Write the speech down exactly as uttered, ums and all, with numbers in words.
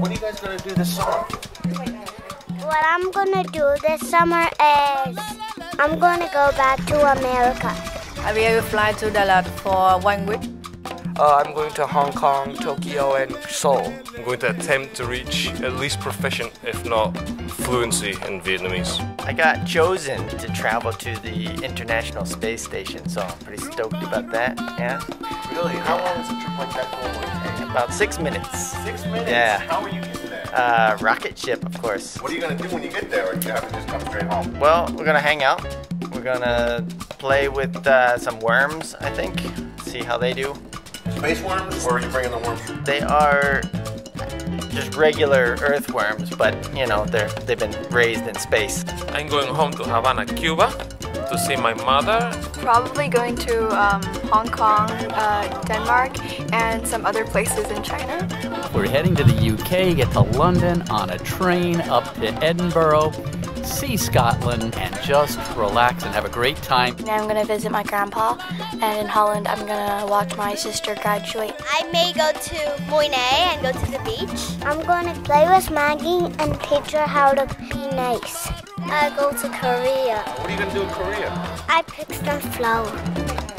What are you guys going to do this summer? What I'm going to do this summer is I'm going to go back to America. I will fly to Dallas for one week. Uh, I'm going to Hong Kong, Tokyo and Seoul. I'm going to attempt to reach at least proficient, if not fluency, in Vietnamese. I got chosen to travel to the International Space Station, so I'm pretty stoked about that, yeah. Really? How long is a trip like that going? About six minutes. Six minutes? Yeah. How are you getting there? Uh, rocket ship, of course. What are you going to do when you get there, or do you have to just come straight home? Well, we're going to hang out. We're going to play with uh, some worms, I think. See how they do. Space worms, or are you bringing the worms? They are just regular earthworms, but you know, they're, they've been raised in space. I'm going home to Havana, Cuba, to see my mother. Probably going to um, Hong Kong, uh, Denmark, and some other places in China. We're heading to the U K, get to London on a train, up to Edinburgh, see Scotland, and just relax and have a great time. And I'm going to visit my grandpa, and in Holland I'm going to watch my sister graduate. I may go to Moyne and go to the beach. I'm going to play with Maggie and teach her how to be nice. I go to Korea. What are you going to do in Korea? I pick some flowers.